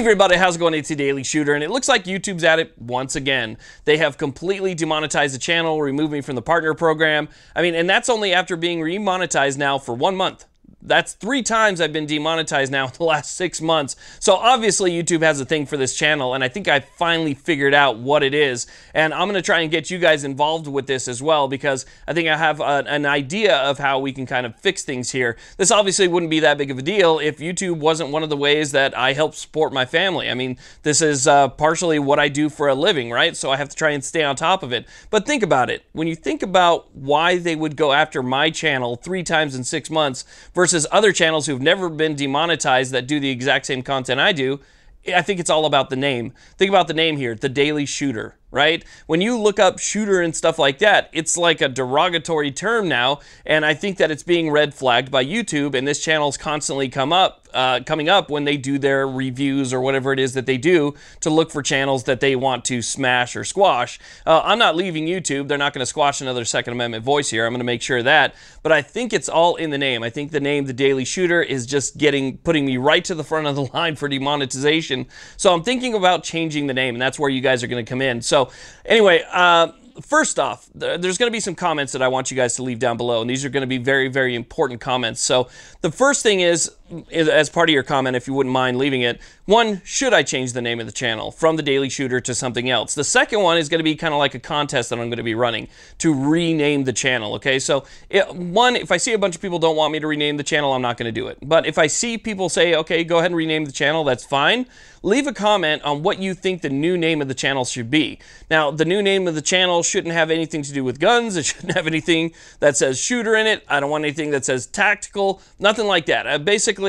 everybody, how's it going? It's The Daily Shooter, and it looks like YouTube's at it once again. They have completely demonetized the channel, removed me from the partner program. I mean, and that's only after being remonetized now for 1 month. That's 3 times I've been demonetized now in the last 6 months. So obviously YouTube has a thing for this channel, and I think I finally figured out what it is. And I'm gonna try and get you guys involved with this as well, because I think I have an idea of how we can kind of fix things here. This obviously wouldn't be that big of a deal if YouTube wasn't one of the ways that I help support my family. I mean, this is partially what I do for a living, right? So I have to try and stay on top of it. But think about it. When you think about why they would go after my channel 3 times in 6 months versus other channels who've never been demonetized that do the exact same content I do, I think it's all about the name. Think about the name here, The Daily Shooter, right? When you look up shooter and stuff like that, it's like a derogatory term now, and I think that it's being red flagged by YouTube, and this channel's constantly coming up when they do their reviews or whatever it is that they do to look for channels that they want to smash or squash. I'm not leaving YouTube. They're not going to squash another Second Amendment voice here. I'm going to make sure of that. But I think it's all in the name. I think the name The Daily Shooter is just putting me right to the front of the line for demonetization. So I'm thinking about changing the name, and that's where you guys are going to come in. So anyway, first off, there's going to be some comments that I want you guys to leave down below, and these are going to be very, very important comments. So the first thing is, as part of your comment, if you wouldn't mind leaving it, one, should I change the name of the channel from The Daily Shooter to something else? The second one is going to be kind of like a contest that I'm going to be running to rename the channel, okay? So one, if I see a bunch of people don't want me to rename the channel, I'm not going to do it. But if I see people say, okay, go ahead and rename the channel, that's fine. Leave a comment on what you think the new name of the channel should be. Now, the new name of the channel shouldn't have anything to do with guns. It shouldn't have anything that says shooter in it. I don't want anything that says tactical, nothing like that. Basically,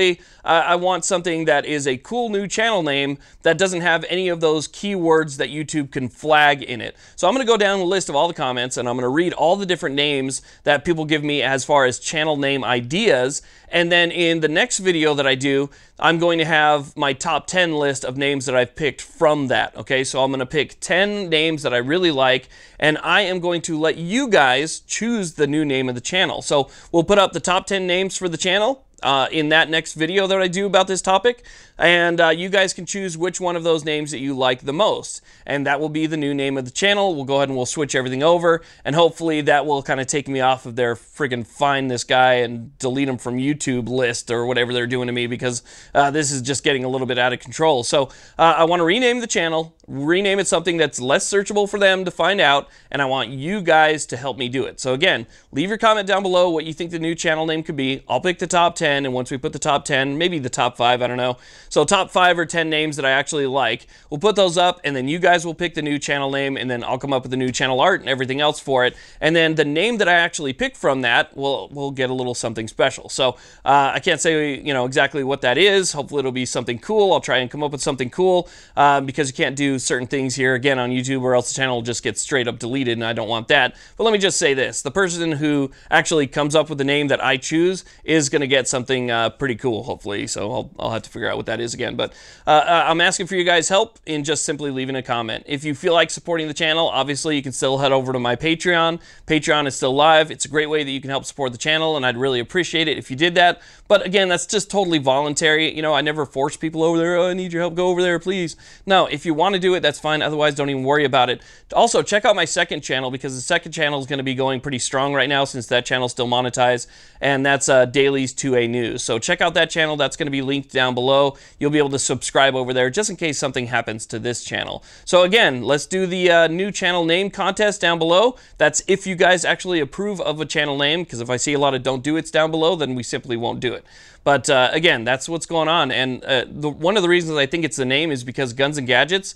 I want something that is a cool new channel name that doesn't have any of those keywords that YouTube can flag in it. So I'm going to go down the list of all the comments, and I'm going to read all the different names that people give me as far as channel name ideas. And then in the next video that I do, I'm going to have my top 10 list of names that I've picked from that. Okay, so I'm going to pick 10 names that I really like, and I am going to let you guys choose the new name of the channel. So we'll put up the top 10 names for the channel in that next video that I do about this topic, and you guys can choose which one of those names that you like the most, and that will be the new name of the channel. We'll go ahead and we'll switch everything over, and hopefully that will kind of take me off of their friggin' find this guy and delete him from YouTube list or whatever they're doing to me, because this is just getting a little bit out of control. So I want to rename the channel, rename it something that's less searchable for them to find out, and I want you guys to help me do it. So again, leave your comment down below what you think the new channel name could be. I'll pick the top 10, and once we put the top 10, maybe the top 5, I don't know. So top 5 or 10 names that I actually like, we'll put those up, and then you guys will pick the new channel name, and then I'll come up with the new channel art and everything else for it. And then the name that I actually pick from that, we'll get a little something special. So I can't say, you know, exactly what that is. Hopefully it'll be something cool. I'll try and come up with something cool because you can't do certain things here again on YouTube, or else the channel will just get straight up deleted, and I don't want that. But let me just say this: the person who actually comes up with the name that I choose is going to get something pretty cool, hopefully. So I'll have to figure out what that is again, but I'm asking for you guys' help in just simply leaving a comment. If you feel like supporting the channel, obviously you can still head over to my Patreon. Patreon is still live. It's a great way that you can help support the channel, and I'd really appreciate it if you did that. But again, that's just totally voluntary. You know, I never force people over there. Oh, I need your help, go over there, please. No, if you want to do it, that's fine. Otherwise, don't even worry about it. Also, check out my second channel, because the second channel is going to be going pretty strong right now, since that channel's still monetized, and that's Dailies 2A News. So check out that channel. That's going to be linked down below. You'll be able to subscribe over there just in case something happens to this channel. So again, let's do the new channel name contest down below. That's if you guys actually approve of a channel name, because if I see a lot of don't do it's down below, then we simply won't do it. But again, that's what's going on. And one of the reasons I think it's the name is because Guns and Gadgets,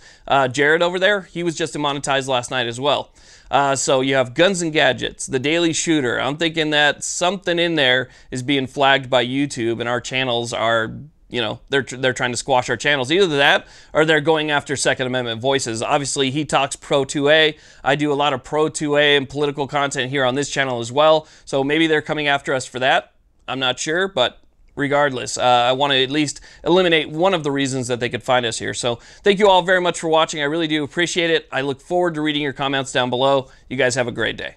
Jared over there, he was just demonetized last night as well. So you have Guns and Gadgets, The Daily Shooter. I'm thinking that something in there is being flagged by YouTube, and our channels are, you know, they're trying to squash our channels. Either that, or they're going after Second Amendment voices. Obviously, he talks pro 2A. I do a lot of pro 2A and political content here on this channel as well. So maybe they're coming after us for that. I'm not sure, but regardless, I want to at least eliminate one of the reasons that they could find us here. So thank you all very much for watching. I really do appreciate it. I look forward to reading your comments down below. You guys have a great day.